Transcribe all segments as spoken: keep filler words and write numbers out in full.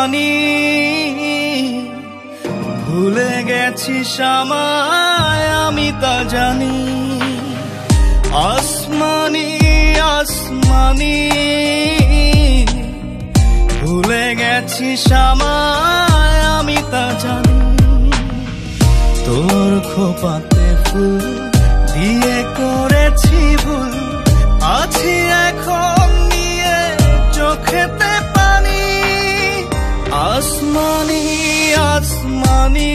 आसमानी भूले गेछिस आमाय आमी ता जानी आसमानी आसमानी भूले गेछिस आमाय आमी ता जानी तोर खोपाते फुल दिए कोरेछि भूल आछि एखोन निये चोखेते पानी आसमानी आसमानी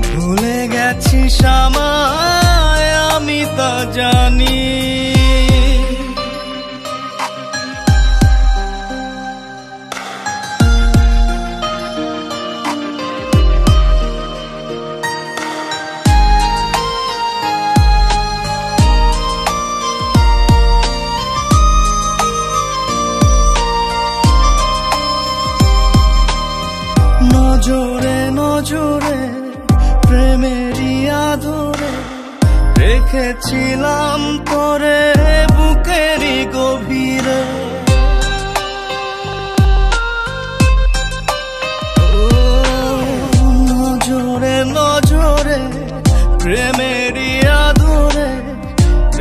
भूले गेछिस आमाय आमी ता जानी नजरे नजरे प्रेमेरी आधरे रेखेछिलाम तोरे बुकेरी गभीरे नजरे नजरे प्रेमेरी आधरे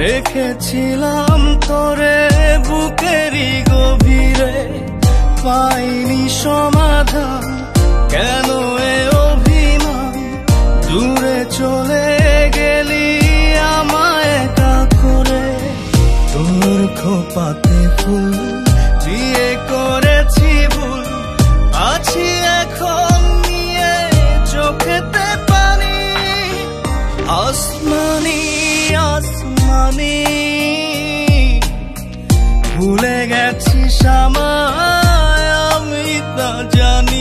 रेखेछिलाम तोरे बुकेरी गभीरे पाइनी समाधान केनो ए अभिमान दूरे चले गेली आमाय का करे तोर खोपाते फुल दिए कोरेछि भूल आछि एखोन निये चोखेते पानी आसमानी आसमानी भूले गेछिस आमाय आमी ता जानी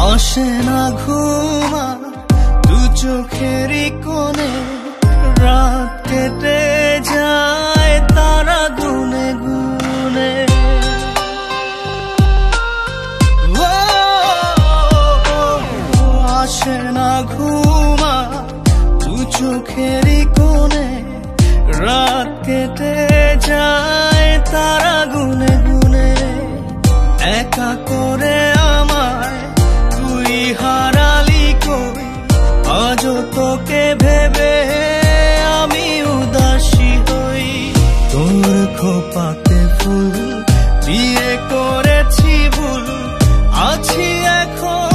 आशे ना घुमा दू चोखेरी कोने रात केटे जाए तारा गुने गुने ओ, ओ, ओ, आशे ना घुमा दू चोखेरी कोने रात केटे जाए तारा गुने गुने एका कोरे आजो तोके भेबे आमी उदासी हई तोर खोपाते फुल बिये कोरेछि भूल आछि एखोन।